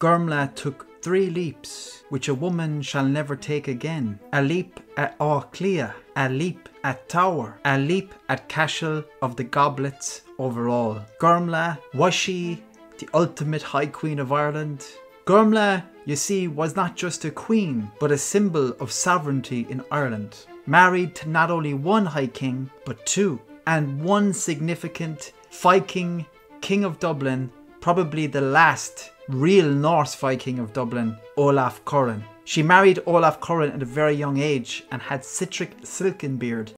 Gormla took 3 leaps, which a woman shall never take again. A leap at Ó, a leap at Tower, a leap at Cashel of the Goblets overall. Gormla, was she the ultimate High Queen of Ireland? Gormla, you see, was not just a queen, but a symbol of sovereignty in Ireland. Married to not only 1 High King, but 2, and 1 significant Viking King of Dublin, probably the last real Norse Viking of Dublin, Olaf Cuaran. She married Olaf Cuaran at a very young age and had Sitric Silkenbeard,